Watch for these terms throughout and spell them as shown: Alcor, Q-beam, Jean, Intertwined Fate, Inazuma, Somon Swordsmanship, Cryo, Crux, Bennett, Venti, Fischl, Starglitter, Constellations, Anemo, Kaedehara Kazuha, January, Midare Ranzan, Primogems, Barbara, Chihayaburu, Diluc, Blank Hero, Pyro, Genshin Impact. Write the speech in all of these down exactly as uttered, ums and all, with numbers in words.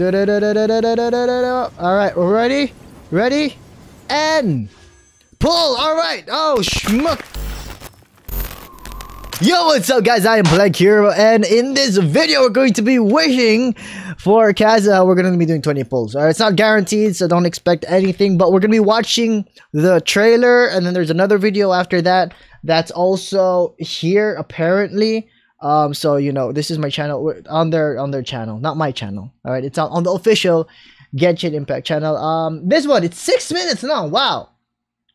Da -da -da -da -da -da -da -da -da -da. All right, we're ready. Ready? And pull. All right. Oh, schmuck. Yo, what's up, guys? I am Blank Hero, and in this video, we're going to be wishing for Kazuha. We're going to be doing twenty pulls. All right, it's not guaranteed, so don't expect anything. But we're going to be watching the trailer, and then there's another video after that that's also here, apparently. Um, so you know, this is my channel. We're on their on their channel, not my channel. All right, it's on, on the official Genshin Impact channel. Um, this one, it's six minutes long. Wow.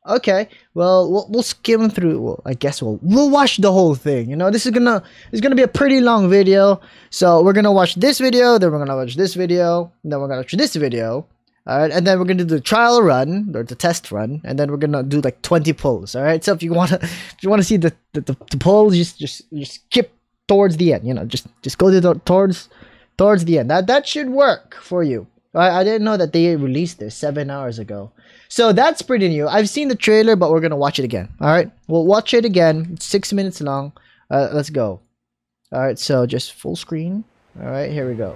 Okay, well, well, we'll skim through. Well, I guess we'll we'll watch the whole thing. You know, this is gonna it's gonna be a pretty long video. So we're gonna watch this video, then we're gonna watch this video, and then we're gonna watch this video. All right, and then we're gonna do the trial run or the test run, and then we're gonna do like twenty polls. All right, so if you wanna if you wanna see the the, the, the polls, just just just skip towards the end. You know, just just go to the, towards towards the end. That that should work for you. I didn't know that they released this seven hours ago. So that's pretty new. I've seen the trailer, but we're going to watch it again. All right. We'll watch it again. It's six minutes long. Uh, let's go. All right. So just full screen. All right. Here we go.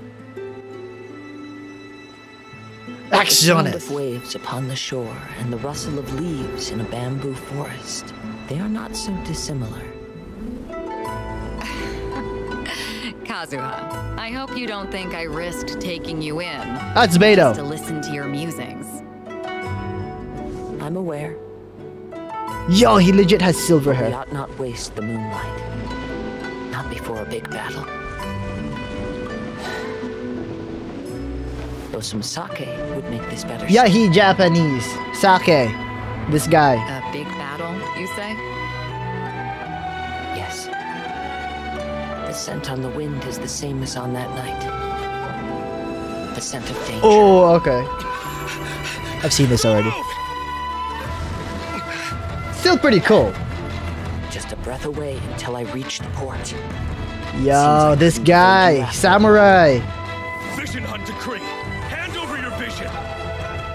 Action on it. The sound of waves upon the shore and the rustle of leaves in a bamboo forest. They are not so dissimilar. Kazuha, I hope you don't think I risked taking you in. That's Beto. Just to listen to your musings. I'm aware. Yo, he legit has silver hair. We ought not waste the moonlight. Not before a big battle. Though some sake would make this better. Yeah, he Japanese. Sake. This guy. A big battle, you say? Yes. The scent on the wind is the same as on that night. The scent of danger. Oh, okay. I've seen this already. Still pretty cool. Just a breath away until I reach the port. Yo, this guy, samurai. Vision hunt decree. Hand over your vision.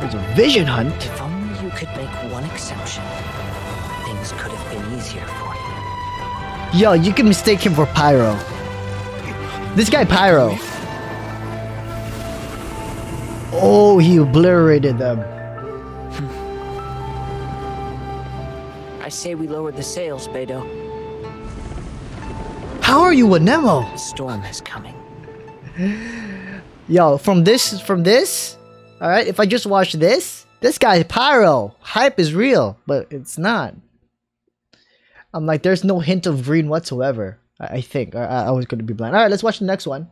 There's a vision hunt. If only you could make one exception, things could have been easier for you. Yo, you can mistake him for Pyro. This guy Pyro. Oh, he obliterated them. I say we lowered the sails, Beto. How are you, Anemo? The storm is coming. Yo, from this, from this, all right. If I just watch this, this guy Pyro hype is real, but it's not. I'm like, there's no hint of green whatsoever, I, I think. I, I was going to be blind. All right, let's watch the next one.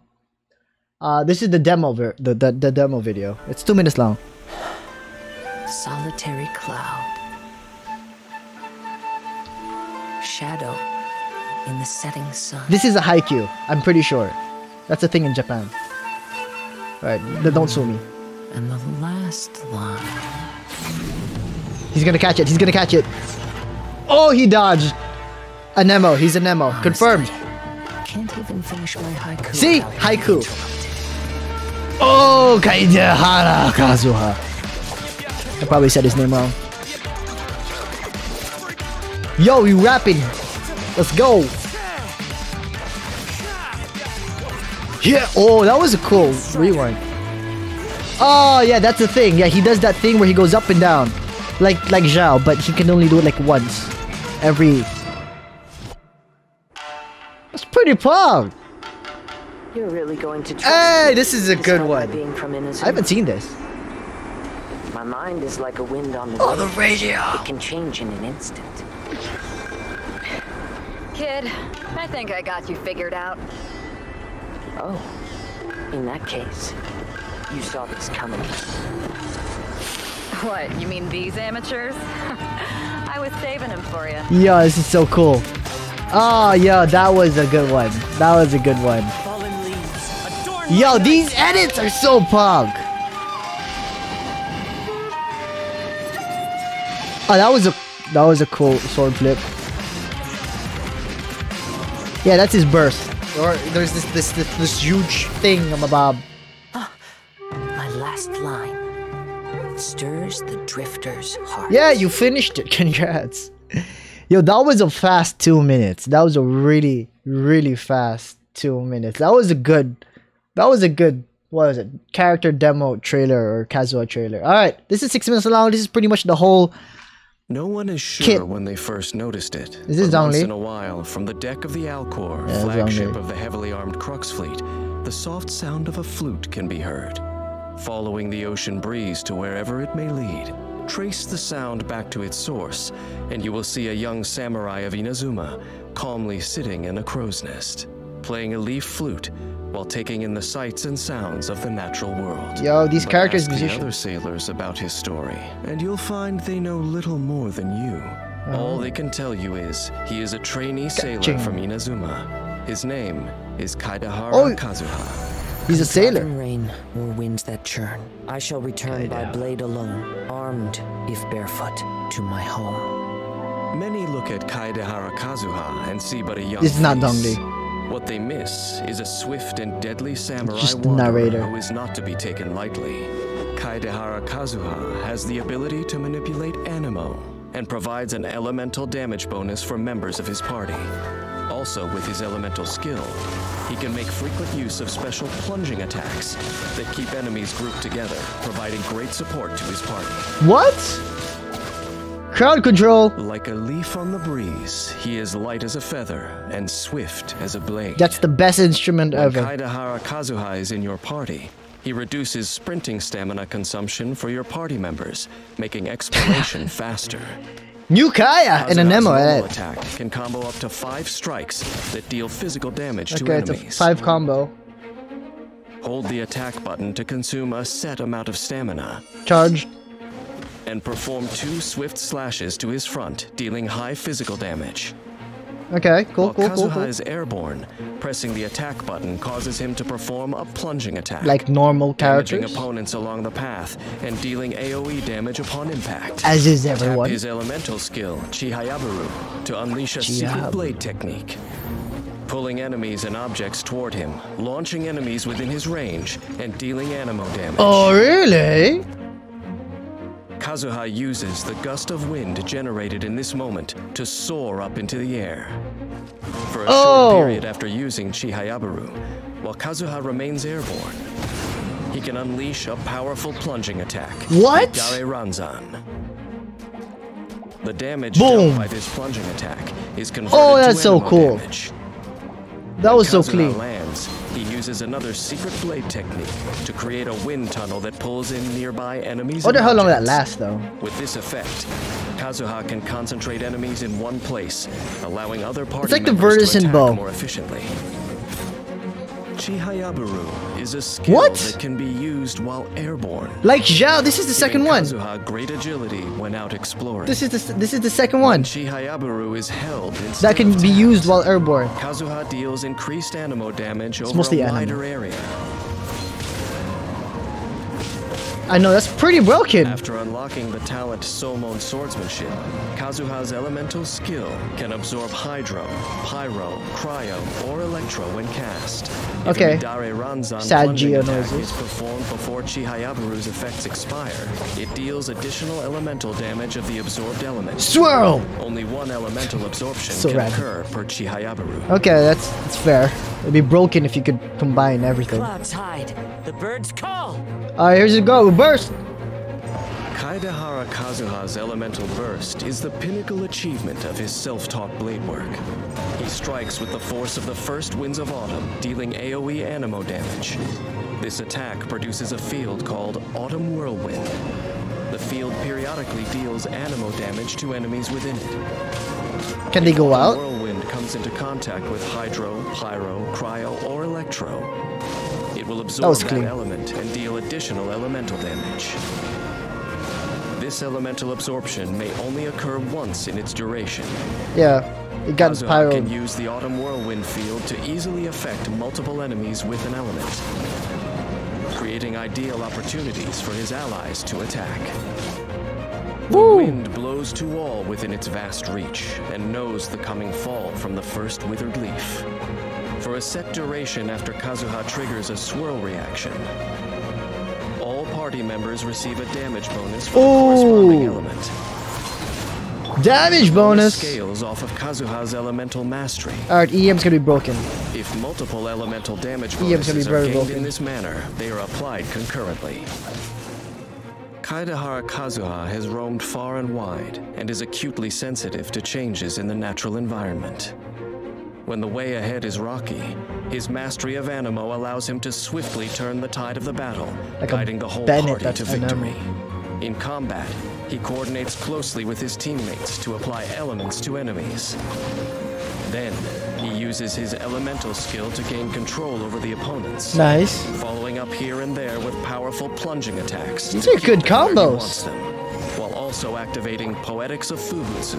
Uh, this is the demo, ver the, the, the demo video. It's two minutes long. Solitary cloud. Shadow in the setting sun. This is a haiku, I'm pretty sure. That's a thing in Japan. All right, mm, don't sue me. And the last line. He's going to catch it. He's going to catch it. Oh, he dodged. Anemo, he's Anemo. Honestly, confirmed. Can't even finish my haiku. See? Haiku. Oh, Kaedehara Kazuha. I probably said his name wrong. Yo, you rapping. Let's go. Yeah. Oh, that was a cool rewind. Oh, yeah, that's the thing. Yeah, he does that thing where he goes up and down. Like, like Xiao, but he can only do it like once. Every... That's pretty punk. You're really going to try. Hey, this is a good one. Being from Inazuma. I haven't seen this. My mind is like a wind on the radio. Oh, the radio. It can change in an instant. Kid, I think I got you figured out. Oh, in that case, you saw this coming. What, you mean these amateurs? I was saving them for you. Yo, this is so cool. Oh, yo, that was a good one. That was a good one. Yo, these edits are so punk. Oh, that was a that was a cool sword flip. Yeah, that's his burst. Or there's this this this, this huge thing on the bob. My last line. Stirs the drifter's heart. Yeah, you finished it. Congrats. Yo, that was a fast two minutes. That was a really, really fast two minutes. That was a good, that was a good what is it? Character demo trailer or Kazuha trailer. All right, this is six minutes long. This is pretty much the whole. No one is sure kit. when they first noticed it. Is this Zhang Li? Once in a while, from the deck of the Alcor, yeah, flagship of the heavily armed Crux fleet, the soft sound of a flute can be heard. Following the ocean breeze to wherever it may lead, trace the sound back to its source, and you will see a young samurai of Inazuma calmly sitting in a crow's nest, playing a leaf flute while taking in the sights and sounds of the natural world. Yo, these but characters ask musicians. the other sailors about his story, and you'll find they know little more than you. Um, All they can tell you is he is a trainee sailor ching. from Inazuma. His name is Kaedehara oh. Kazuha. He's a sailor. Rain or winds that churn, I shall return by blade alone, armed, if barefoot, to my home. Many look at Kaedehara Kazuha and see but a young It's face. not Dongli. What they miss is a swift and deadly samurai warrior who is not to be taken lightly. Kaedehara Kazuha has the ability to manipulate Anemo and provides an elemental damage bonus for members of his party. Also, with his elemental skill, he can make frequent use of special plunging attacks that keep enemies grouped together, providing great support to his party. What? Crowd control. Like a leaf on the breeze, he is light as a feather and swift as a blade. That's the best instrument when ever. When Kaedehara Kazuha is in your party, he reduces sprinting stamina consumption for your party members, making exploration faster. New Kaya and Anemo attack can combo up to five strikes that deal physical damage okay, to enemies. Okay, it's a five combo. Hold the attack button to consume a set amount of stamina. Charge. And perform two swift slashes to his front, dealing high physical damage. Okay, cool, While cool, Kazuha cool, cool. is airborne, pressing the attack button causes him to perform a plunging attack. Like normal characters? Damaging opponents along the path and dealing A O E damage upon impact. As is everyone. Tap his elemental skill, Chihayaburu, to unleash a Chihayaburu. secret blade technique. Pulling enemies and objects toward him, launching enemies within his range, and dealing anemo damage. Oh, really? Kazuha uses the gust of wind generated in this moment to soar up into the air. For a oh. short period after using Chihayaburu, while Kazuha remains airborne, he can unleash a powerful plunging attack. What? Midare Ranzan. The damage Boom. done by this plunging attack is converted oh, that's to so cool. damage. That was so clean. Lands, he uses another secret blade technique to create a wind tunnel that pulls in nearby enemies. I wonder how long that lasts, though. With this effect, Kazuha can concentrate enemies in one place, allowing other party it's like the members to attack bow. more efficiently. Chihayaburu is a skill what? that can be used while airborne. Like Xiao, this is the second one. Kazuha great agility when out exploring. This is the this is the second one. Chihayaburu is held that can be used while airborne. Kazuha deals increased anemo damage it's over mostly a wider anime. area. I know that's pretty broken. After unlocking the talent Somon Swordsmanship, Kazuha's elemental skill can absorb Hydro, Pyro, Cryo, or Electro when cast. Okay. If Midare Ranzan plunging attack is performed before Chihayaburu's effects expire, it deals additional elemental damage of the absorbed element. Swirl! Only one elemental absorption so can rad. occur per Chihayaburu. Okay, that's that's fair. It'd be broken if you could combine everything. Clouds hide. The birds call. Alright, here's a go. Burst! Kaedehara Kazuha's elemental burst is the pinnacle achievement of his self-taught blade work. He strikes with the force of the first winds of autumn, dealing A O E anemo damage. This attack produces a field called Autumn Whirlwind. The field periodically deals anemo damage to enemies within it. Can they go out? Autumn Whirlwind comes into contact with Hydro, Pyro, Cryo, or Electro. It will absorb that, that element and deal additional elemental damage. This elemental absorption may only occur once in its duration. Yeah, it got Kazuha pyro. can use the Autumn Whirlwind field to easily affect multiple enemies with an element, creating ideal opportunities for his allies to attack. Woo. The wind blows to all within its vast reach and knows the coming fall from the first withered leaf. For a set duration after Kazuha triggers a swirl reaction, all party members receive a damage bonus for Ooh. the corresponding element. Damage bonus! Scales off of Kazuha's elemental mastery. Alright, E M's gonna be broken. If Multiple elemental damage bonuses are gained in this manner. They are applied concurrently. Kaedehara Kazuha has roamed far and wide and is acutely sensitive to changes in the natural environment. When the way ahead is rocky, his mastery of Anemo allows him to swiftly turn the tide of the battle, like guiding the whole Bennett, party to victory. Anemo. In combat, he coordinates closely with his teammates to apply elements to enemies. Then, he uses his elemental skill to gain control over the opponents. Nice. Following up here and there with powerful plunging attacks. These are good combos. Them, while also activating Poetics of Fubutsu,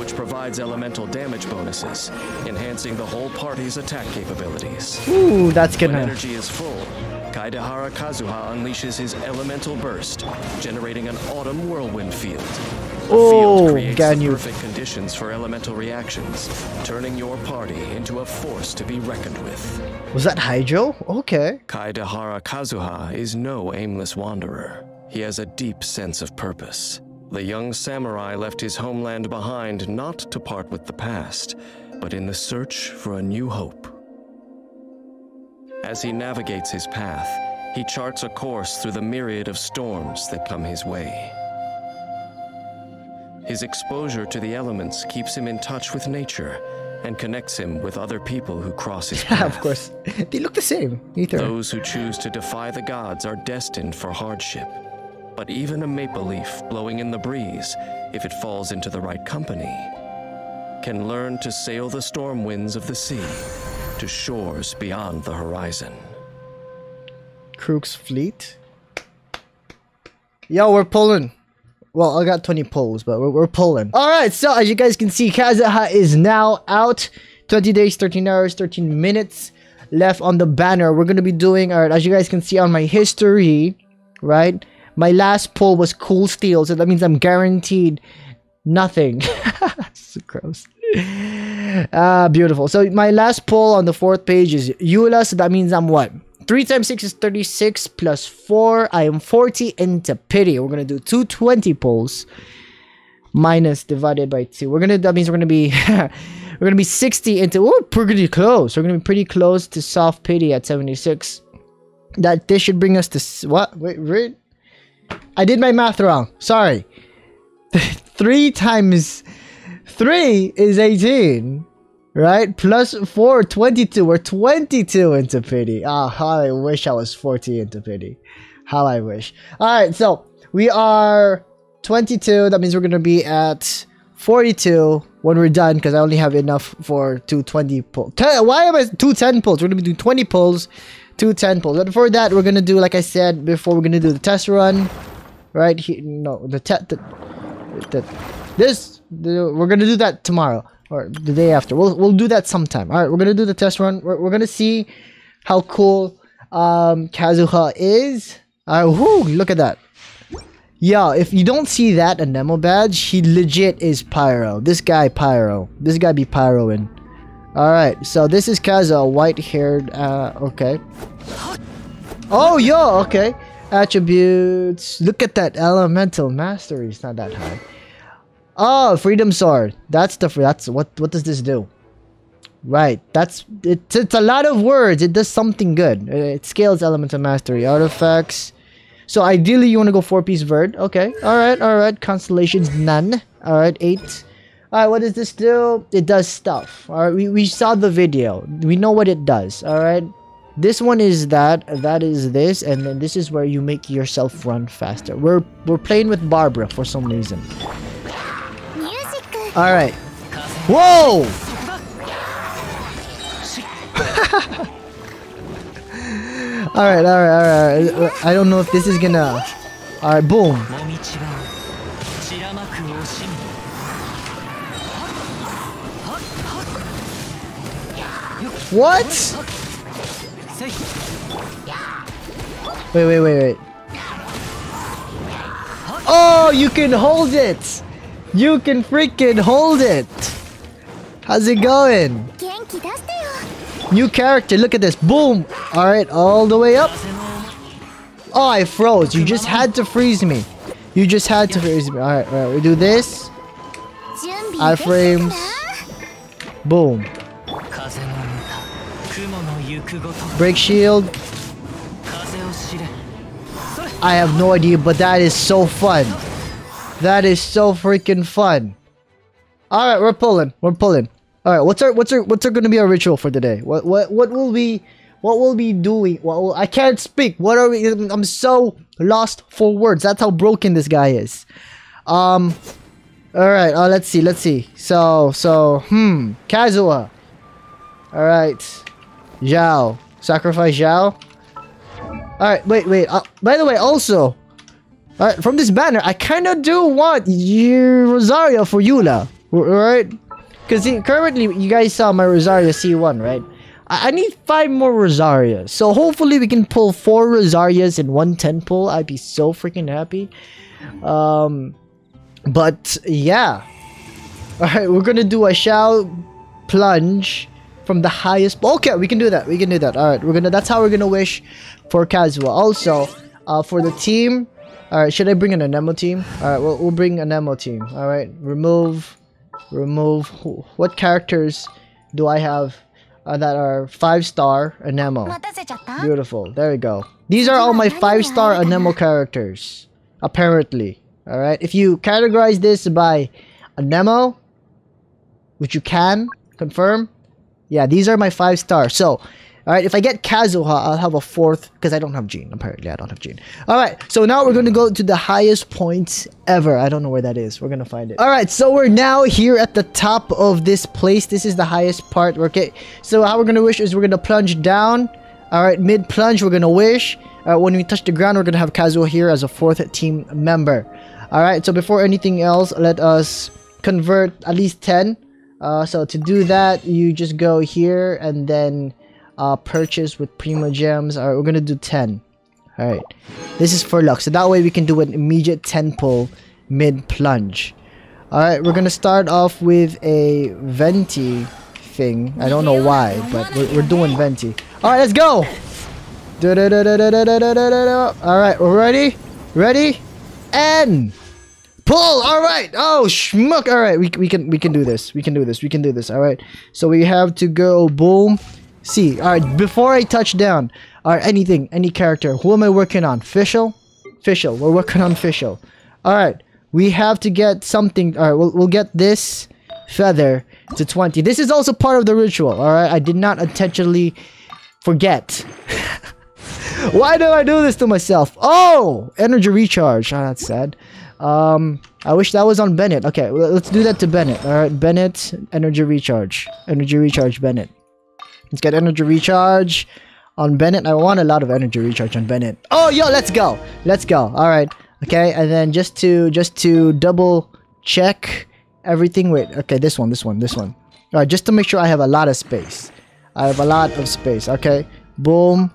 which provides elemental damage bonuses, enhancing the whole party's attack capabilities. Ooh, that's good. When energy is full, Kaedehara Kazuha unleashes his elemental burst, generating an autumn whirlwind field. The field creates the perfect conditions for elemental reactions, turning your party into a force to be reckoned with. Was that Hydro? Okay. Kaedehara Kazuha is no aimless wanderer. He has a deep sense of purpose. The young samurai left his homeland behind not to part with the past, but in the search for a new hope. As he navigates his path, he charts a course through the myriad of storms that come his way. His exposure to the elements keeps him in touch with nature and connects him with other people who cross his path. Yeah, of course. They look the same, either. Those who choose to defy the gods are destined for hardship. But even a maple leaf blowing in the breeze, if it falls into the right company, can learn to sail the storm winds of the sea to shores beyond the horizon. Crux fleet? Yo, we're pulling. Well, I got twenty polls, but we're, we're pulling. All right, so as you guys can see, Kazuha is now out. twenty days, thirteen hours, thirteen minutes left on the banner. We're going to be doing, all right, as you guys can see on my history, right? My last poll was Cool Steel, so that means I'm guaranteed nothing. So gross. Ah, beautiful. So my last poll on the fourth page is Eula, so that means I'm what? three times six is thirty-six plus four. I am forty into pity. We're going to do two twenty polls. Minus divided by two. We're going to, that means we're going to be, we're going to be sixty into, oh, pretty close. We're going to be pretty close to soft pity at seventy-six. That, this should bring us to, what? Wait, wait. I did my math wrong. Sorry. three times three is eighteen. Right? Plus four, twenty-two. We're twenty-two into pity. Ah, oh, how I wish I was forty into pity. How I wish. Alright, so we are twenty-two. That means we're going to be at forty-two when we're done, because I only have enough for two twenty pulls. Why am I two ten pulls? We're going to be doing twenty pulls, two ten pulls. But for that, we're going to do, like I said before, we're going to do the test run. Right here. No, the test. The, the, this. The, we're going to do that tomorrow. Or the day after. We'll, we'll do that sometime. Alright, we're going to do the test run. We're, we're going to see how cool um, Kazuha is. Uh, whoo, look at that. Yeah, if you don't see that Anemo badge, he legit is Pyro. This guy Pyro. This guy be Pyroing. Alright, so this is Kazuha. White-haired. Uh, okay. Oh, yo, okay. Attributes. Look at that elemental mastery. It's not that high. Oh, Freedom Sword. That's the, that's what, what does this do? Right. That's, it's, it's a lot of words. It does something good. It scales elemental mastery. Artifacts. So ideally you want to go four-piece Verd. Okay. Alright, alright. Constellations, none. Alright, eight. Alright, what does this do? It does stuff. Alright, we, we saw the video. We know what it does. Alright. This one is that. That is this. And then this is where you make yourself run faster. We're, we're playing with Barbara for some reason. All right. Whoa! all right, all right, all right. I don't know if this is gonna. All right, boom. What? Wait, wait, wait, wait. Oh, you can hold it. You can freaking hold it! How's it going? New character, look at this. Boom! Alright, all the way up. Oh, I froze. You just had to freeze me. You just had to freeze me. Alright, alright, we do this. I frames. Boom. Break shield. I have no idea, but that is so fun. That is so freaking fun. All right, we're pulling. We're pulling. All right, what's our what's our what's our gonna be our ritual for today? What what what will we what will we doing? Well, I can't speak. What are we? I'm so lost for words. That's how broken this guy is. Um. All right. Uh, let's see. Let's see. So so hmm. Kazuha. All right. Xiao. Sacrifice Xiao. Alright, wait, wait. Uh, by the way, also, alright, from this banner, I kind of do want your Rosaria for Eula, right? Because currently, you guys saw my Rosaria C one, right? I, I need five more Rosarias. So hopefully, we can pull four Rosarias in one ten pull. I'd be so freaking happy. Um, But, yeah. Alright, we're going to do a Xiao plunge from the highest. Okay, we can do that. We can do that. Alright, we're going to, that's how we're going to wish for Kazuha. Also, uh, for the team, alright, should I bring an Anemo team? Alright, we'll, we'll bring an Anemo team. Alright, remove, remove, who, what characters do I have uh, that are five star Anemo? Beautiful, there we go. These are all my five star Anemo characters, apparently. Alright, if you categorize this by Anemo, which you can confirm, yeah, these are my five star. So, alright, if I get Kazuha, I'll have a fourth, because I don't have Jean. Apparently, I don't have Jean. Alright, so now we're going to go to the highest points ever. I don't know where that is. We're going to find it. Alright, so we're now here at the top of this place. This is the highest part. Okay, so how we're going to wish is we're going to plunge down. Alright, mid-plunge, we're going to wish. Alright, when we touch the ground, we're going to have Kazuha here as a fourth team member. Alright, so before anything else, let us convert at least ten. Uh, so to do that, you just go here and then... Uh, purchase with Primogems. Alright, we're gonna do ten. Alright, this is for luck, so that way we can do an immediate ten pull mid-plunge. Alright, we're gonna start off with a Venti thing. I don't know why, but we're, we're doing Venti. Alright, let's go! Alright, we're ready? Ready? And... pull! Alright! Oh, schmuck! Alright, we, we can we can do this. We can do this. We can do this. Alright, so we have to go boom. See, alright, before I touch down, alright, anything, any character, who am I working on? Fischl? Fischl, we're working on Fischl. Alright, we have to get something, alright, we'll, we'll get this feather to twenty. This is also part of the ritual, alright, I did not intentionally forget. Why do I do this to myself? Oh! Energy recharge, oh, that's sad. Um, I wish that was on Bennett. Okay, let's do that to Bennett, alright, Bennett, energy recharge, energy recharge Bennett. Let's get energy recharge on Bennett. I want a lot of energy recharge on Bennett. Oh, yo, let's go. Let's go. All right. Okay. And then just to just to double check everything. Wait. Okay. This one. This one. This one. All right. Just to make sure I have a lot of space. I have a lot of space. Okay. Boom.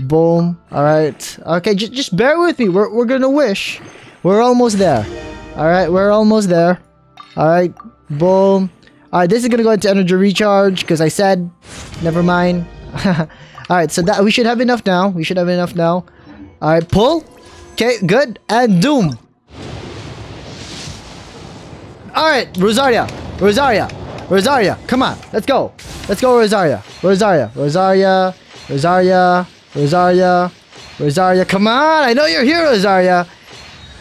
Boom. All right. Okay. Just just bear with me. We're we're gonna wish. We're almost there. All right. We're almost there. All right. Boom. Alright, this is gonna go into energy recharge because I said, never mind. Alright, so that we should have enough now. We should have enough now. Alright, pull. Okay, good. And doom. Alright, Rosaria. Rosaria. Rosaria. Come on. Let's go. Let's go, Rosaria. Rosaria. Rosaria. Rosaria. Rosaria. Rosaria. Come on. I know you're here, Rosaria.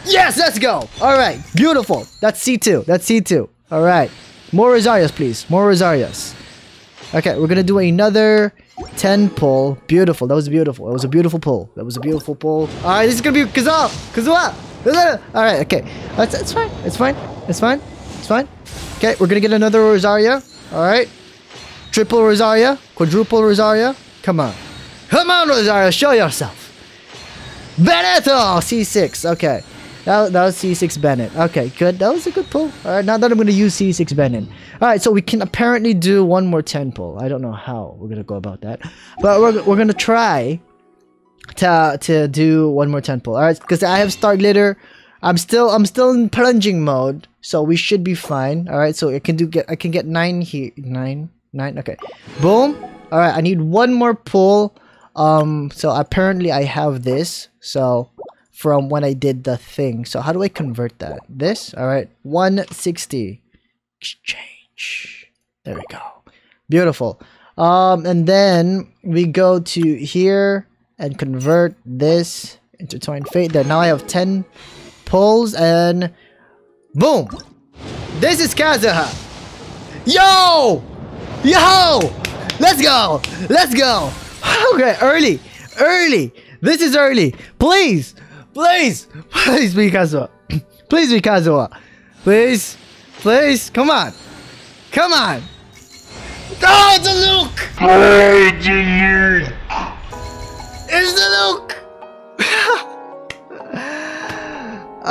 Yes, let's go. Alright, beautiful. That's C two. That's C two. Alright. More Rosarias, please. More Rosarias. Okay, we're gonna do another ten pull. Beautiful. That was beautiful. That was a beautiful pull. That was a beautiful pull. Alright, this is gonna be Kazuha! Kazuha! Alright, okay. That's, that's fine. It's fine. It's fine. It's fine. Okay, we're gonna get another Rosaria. Alright. Triple Rosaria. Quadruple Rosaria. Come on. Come on, Rosaria! Show yourself! Beto! C six. Okay. That, that was C six Bennett. Okay, good. That was a good pull. Alright, now that I'm going to use C six Bennett. Alright, so we can apparently do one more ten pull. I don't know how we're going to go about that. But we're, we're going to try to to do one more ten pull. Alright, because I have Starglitter. I'm still I'm still in plunging mode. So we should be fine. Alright, so I can do get I can get nine here. Nine? Nine? Okay. Boom. Alright, I need one more pull. Um, so apparently I have this. So... from when I did the thing. So how do I convert that? This? Alright. one sixty. Exchange. There we go. Beautiful. Um, and then we go to here and convert this Intertwined Fate. There, now I have ten pulls and boom! This is Kazuha! Yo! Yo! Let's go! Let's go! Okay, early! Early! This is early! Please! Please! Please be Kazuha! Please be Kazuha! Please! Please! Come on! Come on! Oh, Diluc! Hey, Diluc! It's Diluc!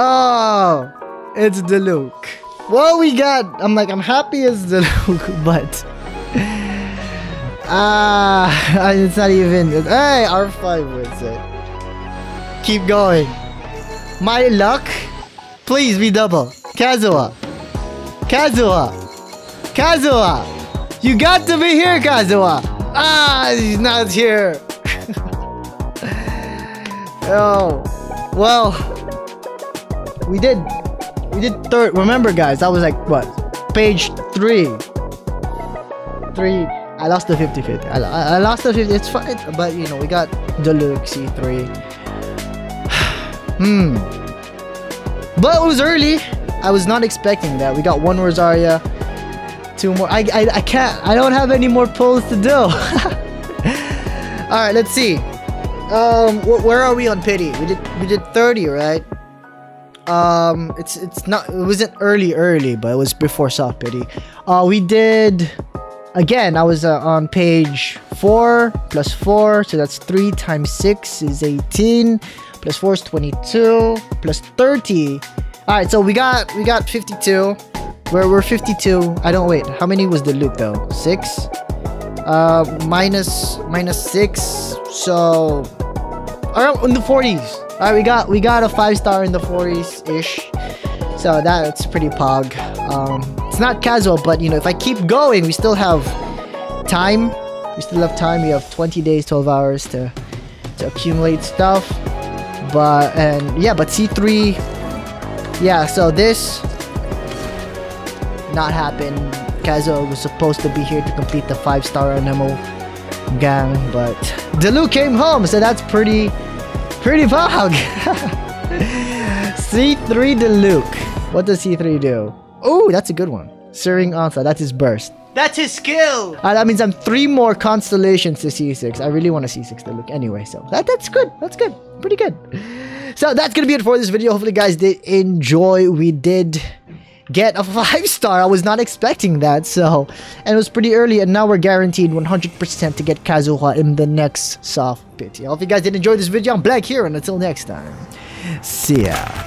Oh, it's Diluc. What we got? I'm like, I'm happy it's Diluc, but ah, uh, it's not even. Hey, R five wins it. Keep going. My luck. Please be double. Kazuha. Kazuha. Kazuha. You got to be here, Kazuha! Ah, he's not here! Oh, well... We did... We did third... Remember, guys, that was like, what? Page three. three... I lost the fifty fifty. I, I, I lost the fifty... It's fine, but, you know, we got Diluc, C three. Hmm... But it was early! I was not expecting that. We got one Rosaria. Two more. I, I I can't. I don't have any more pulls to do. All right, let's see. Um, wh where are we on pity? We did we did thirty, right? Um, it's it's not. It wasn't early early, but it was before soft pity. Uh, we did again. I was uh, on page four plus four, so that's three times six is eighteen. Plus four is twenty-two. Plus thirty. All right, so we got we got fifty-two. We're, we're fifty-two. I don't wait. How many was Diluc though? Six? Uh, minus, minus six. So, around in the forties. All right, we got we got a five star in the forties ish. So that's pretty pog. Um, it's not casual, but you know, if I keep going, we still have time. We still have time. We have twenty days, twelve hours to to accumulate stuff. But and yeah, but C three. Yeah. So this. Not happen. Kazuha was supposed to be here to complete the five-star Anemo gang, but Diluc came home, so that's pretty, pretty bug. C three Diluc. What does C three do? Oh, that's a good one. Searing Onslaught. That's his burst. That's his skill. Uh, that means I'm three more constellations to C six. I really want to C six Diluc anyway, so that that's good. That's good. Pretty good. So that's gonna be it for this video. Hopefully, you guys did enjoy. We did. Get a five star. I was not expecting that, so and it was pretty early, and now we're guaranteed one hundred percent to get Kazuha in the next soft pity. I hope you guys did enjoy this video. I'm Blank Hero, and until next time, see ya.